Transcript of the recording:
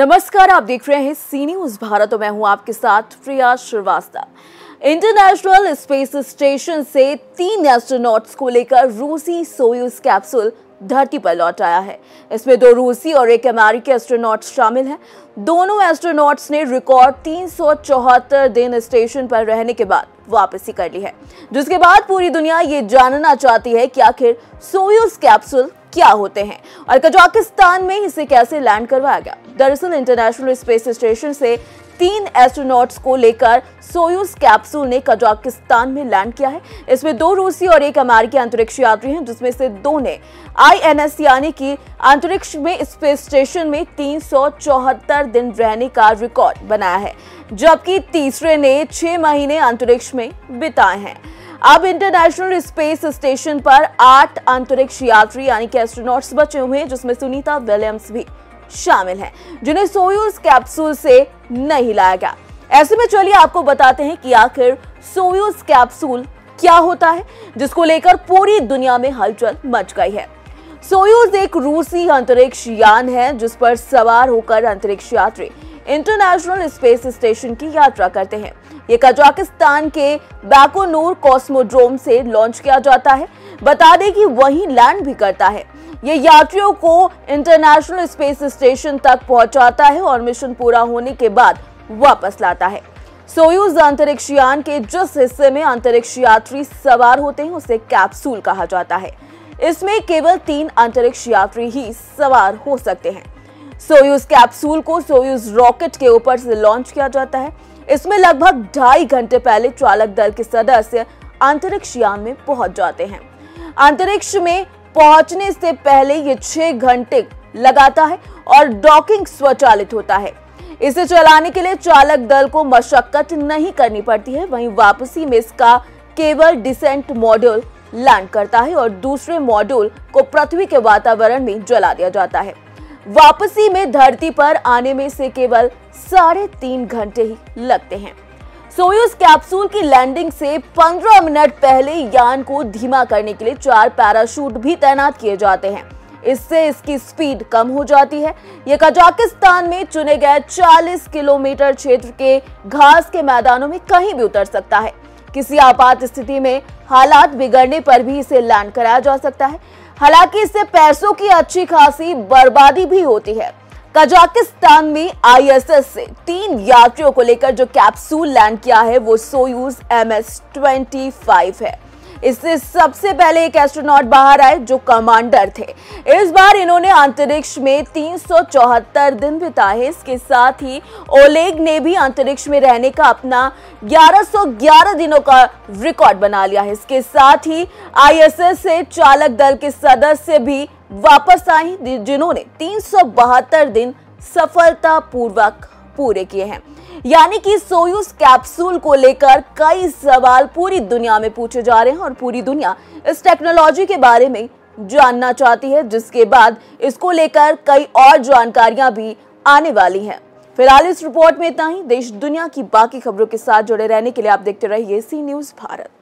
नमस्कार, आप देख रहे हैं सी न्यूज भारत और मैं हूं आपके साथ Priya Srivastava. International space station से 3 एस्ट्रोनॉट्स को लेकर रूसी सोयुज कैप्सूल धरती पर लौट आया है। इसमें 2 रूसी और 1 अमेरिकी एस्ट्रोनॉट शामिल हैं। दोनों एस्ट्रोनॉट्स ने रिकॉर्ड 374 दिन स्टेशन पर रहने के बाद वापसी कर ली है, जिसके बाद पूरी दुनिया ये जानना चाहती है कि आखिर सोयुज कैप्सूल क्या होते हैं और कजाकिस्तान में इसे कैसे लैंड करवाया गया। दरअसल इंटरनेशनल स्पेस स्टेशन से 3 एस्ट्रोनॉट्स को लेकर सोयुज कैप्सूल ने कजाकिस्तान में लैंड किया है। इसमें 2 रूसी और 1 अमेरिकी अंतरिक्ष यात्री हैं, जिसमें से 2 ने INS यानी कि अंतरिक्ष में स्पेस स्टेशन में 374 दिन रहने का रिकॉर्ड बनाया है, जबकि तीसरे ने 6 महीने अंतरिक्ष में बिताए हैं। अब इंटरनेशनल स्पेस स्टेशन पर 8 अंतरिक्ष यात्री यानी कि एस्ट्रोनॉट्स बचे हुए हैं, जिसमें सुनीता विलियम्स भी शामिल हैं, जिन्हें सोयुज कैप्सूल से नहीं लाया गया। ऐसे में चलिए आपको बताते हैं कि आखिर सोयुज कैप्सूल क्या होता है, जिसको लेकर पूरी दुनिया में हलचल मच गई है। सोयुज एक रूसी अंतरिक्ष यान है, जिस पर सवार होकर अंतरिक्ष यात्री इंटरनेशनल स्पेस स्टेशन की यात्रा करते हैं। ये कजाकिस्तान के बैकोनूर कॉस्मोड्रोम से लॉन्च किया जाता है। बता दें कि वहीं लैंड भी करता है। ये यात्रियों को इंटरनेशनल स्पेस स्टेशन तक पहुंचाता है और मिशन पूरा होने के बाद वापस लाता है। सोयुज अंतरिक्ष यान के जिस हिस्से में अंतरिक्ष यात्री सवार होते हैं उसे कैप्सूल कहा जाता है। इसमें केवल 3 अंतरिक्ष यात्री ही सवार हो सकते हैं। सोयुज कैप्सूल को सोयुज रॉकेट के ऊपर से लॉन्च किया जाता है। इसमें लगभग 2.5 घंटे पहले चालक दल के सदस्य अंतरिक्ष यान में पहुंच जाते हैं। अंतरिक्ष में पहुंचने से पहले ये 6 घंटे लगाता है और डॉकिंग स्वचालित होता है। इसे चलाने के लिए चालक दल को मशक्कत नहीं करनी पड़ती है। वहीं वापसी में इसका केवल डिसेंट मॉड्यूल लैंड करता है और दूसरे मॉड्यूल को पृथ्वी के वातावरण में जला दिया जाता है। वापसी में धरती पर आने में से केवल 3.5 घंटे ही लगते हैं। सोयुज कैप्सूल की लैंडिंग से 15 मिनट पहले यान को धीमा करने के लिए 4 पैराशूट भी तैनात किए जाते हैं। इससे इसकी स्पीड कम हो जाती है। यह कजाकिस्तान में चुने गए 40 किलोमीटर क्षेत्र के घास के मैदानों में कहीं भी उतर सकता है। किसी आपात स्थिति में हालात बिगड़ने पर भी इसे लैंड कराया जा सकता है। हालांकि इससे पैसों की अच्छी खासी बर्बादी भी होती है। कजाकिस्तान में ISS से 3 यात्रियों को लेकर जो कैप्सूल लैंड किया है वो सोयुज MS-25 है। इससे सबसे पहले एक एस्ट्रोनॉट बाहर आए जो कमांडर थे। इस बार इन्होंने अंतरिक्ष में 374 दिन बिताए। इसके साथ ही ओलेग ने भी अंतरिक्ष में रहने का अपना 1111 दिनों का रिकॉर्ड बना लिया है। इसके साथ ही ISS से चालक दल के सदस्य भी वापस आए, जिन्होंने 372 दिन सफलतापूर्वक पूरे किए हैं। यानी कि सोयुज कैप्सूल को लेकर कई सवाल पूरी दुनिया में पूछे जा रहे हैं और पूरी दुनिया इस टेक्नोलॉजी के बारे में जानना चाहती है, जिसके बाद इसको लेकर कई और जानकारियां भी आने वाली हैं। फिलहाल इस रिपोर्ट में इतना ही। देश दुनिया की बाकी खबरों के साथ जुड़े रहने के लिए आप देखते रहिए सी न्यूज़ भारत।